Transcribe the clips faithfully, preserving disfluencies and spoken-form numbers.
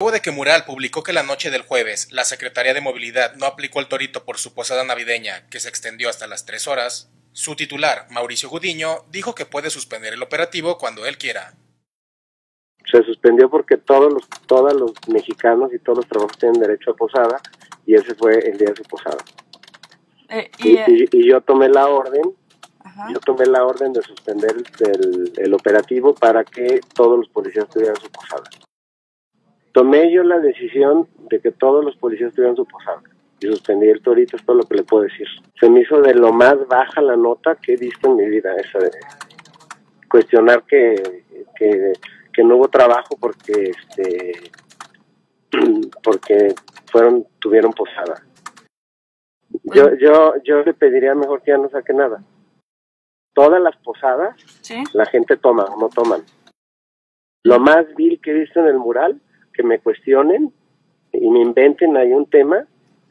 Luego de que Mural publicó que la noche del jueves la Secretaría de Movilidad no aplicó el torito por su posada navideña, que se extendió hasta las tres horas, su titular, Mauricio Gudiño, dijo que puede suspender el operativo cuando él quiera. Se suspendió porque todos los, todos los mexicanos y todos los trabajos tienen derecho a posada, y ese fue el día de su posada. Eh, y, y, y, y yo tomé la orden, ajá. yo tomé la orden de suspender el, el operativo para que todos los policías tuvieran su posada. Tomé yo la decisión de que todos los policías tuvieran su posada y suspendí el torito, es todo lo que le puedo decir. Se me hizo de lo más baja la nota que he visto en mi vida, esa de cuestionar que, que, que no hubo trabajo porque este porque fueron tuvieron posada. Yo yo yo le pediría mejor que ya no saque nada. Todas las posadas, ¿sí?, la gente toma, no toman. Lo más vil que he visto en el Mural, que me cuestionen y me inventen ahí un tema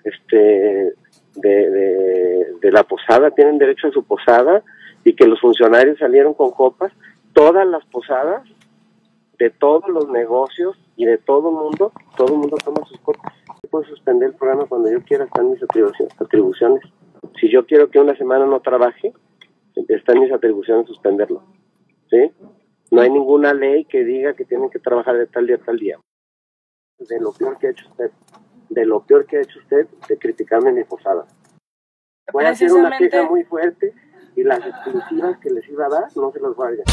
este de, de, de la posada, tienen derecho a su posada, y que los funcionarios salieron con copas. Todas las posadas de todos los negocios y de todo el mundo, todo el mundo toma sus copas. Yo puedo suspender el programa cuando yo quiera, están mis atribuciones. Si yo quiero que una semana no trabaje, están mis atribuciones suspenderlo, ¿sí? No hay ninguna ley que diga que tienen que trabajar de tal día a tal día. De lo peor que ha hecho usted, de lo peor que ha hecho usted, de criticarme mi posada. Voy a hacer una queja muy fuerte, y las exclusivas que les iba a dar no se las guardan.